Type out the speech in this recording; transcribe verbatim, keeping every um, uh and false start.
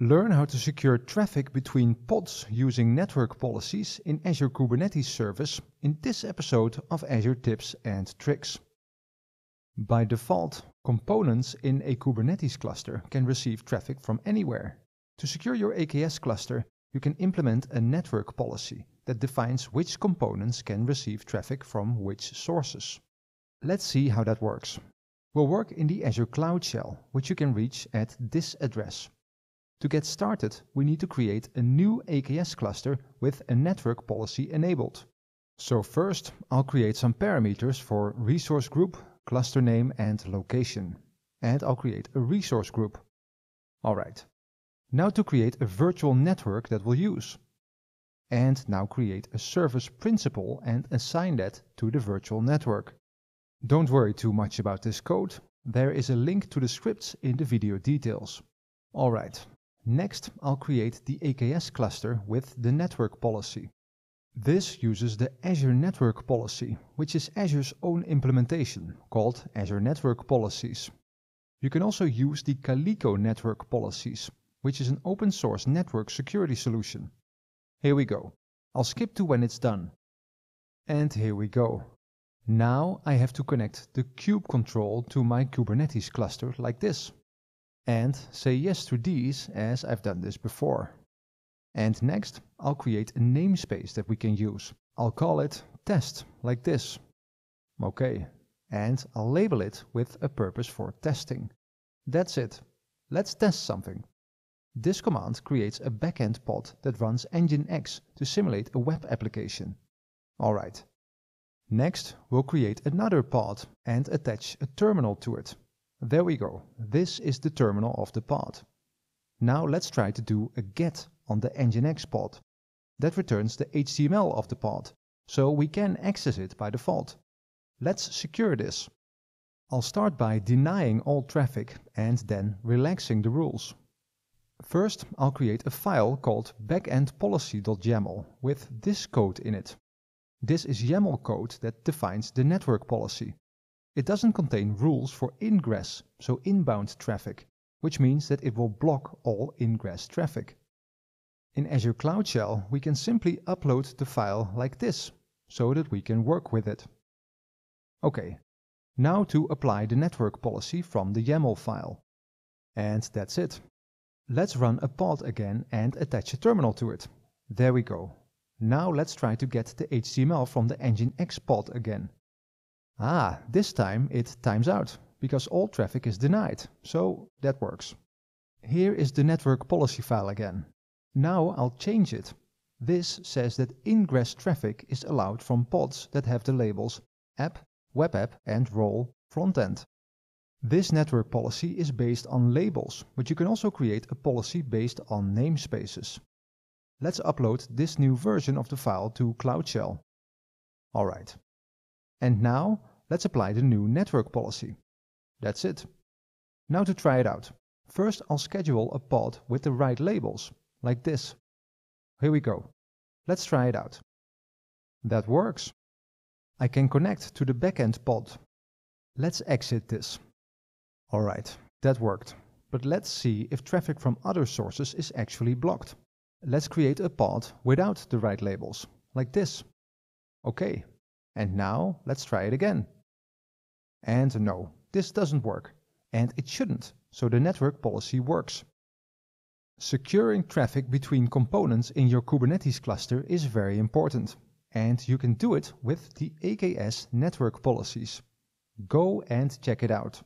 Learn how to secure traffic between pods using network policies in Azure Kubernetes Service in this episode of Azure Tips and Tricks. By default, components in a Kubernetes cluster can receive traffic from anywhere. To secure your A K S cluster, you can implement a network policy that defines which components can receive traffic from which sources. Let's see how that works. We'll work in the Azure Cloud Shell, which you can reach at this address. To get started, we need to create a new A K S cluster with a network policy enabled. So first, I'll create some parameters for resource group, cluster name and location. And I'll create a resource group. Alright, now to create a virtual network that we'll use. And now create a service principal and assign that to the virtual network. Don't worry too much about this code. There is a link to the scripts in the video details. Alright. Next, I'll create the A K S cluster with the network policy. This uses the Azure Network Policy, which is Azure's own implementation, called Azure Network Policies. You can also use the Calico Network Policies, which is an open source network security solution. Here we go. I'll skip to when it's done. And here we go. Now I have to connect the kube control to my Kubernetes cluster like this. And say yes to these as I've done this before. And next, I'll create a namespace that we can use. I'll call it test, like this. Okay, and I'll label it with a purpose for testing. That's it. Let's test something. This command creates a backend pod that runs nginx to simulate a web application. Alright. Next, we'll create another pod and attach a terminal to it. There we go. This is the terminal of the pod. Now let's try to do a get on the nginx pod. That returns the H T M L of the pod, so we can access it by default. Let's secure this. I'll start by denying all traffic and then relaxing the rules. First, I'll create a file called backendPolicy.yaml with this code in it. This is YAML code that defines the network policy. It doesn't contain rules for ingress, so inbound traffic, which means that it will block all ingress traffic. In Azure Cloud Shell, we can simply upload the file like this, so that we can work with it. Okay, now to apply the network policy from the YAML file. And that's it. Let's run a pod again and attach a terminal to it. There we go. Now let's try to get the H T M L from the nginx pod again. Ah, this time it times out, because all traffic is denied, so that works. Here is the network policy file again. Now I'll change it. This says that ingress traffic is allowed from pods that have the labels app, web app and role frontend. This network policy is based on labels, but you can also create a policy based on namespaces. Let's upload this new version of the file to Cloud Shell. Alright. And now, let's apply the new network policy. That's it. Now to try it out. First, I'll schedule a pod with the right labels, like this. Here we go. Let's try it out. That works. I can connect to the backend pod. Let's exit this. Alright, that worked. But let's see if traffic from other sources is actually blocked. Let's create a pod without the right labels, like this. Okay. And now, let's try it again. And no, this doesn't work. And it shouldn't, so the network policy works. Securing traffic between components in your Kubernetes cluster is very important. And you can do it with the A K S network policies. Go and check it out.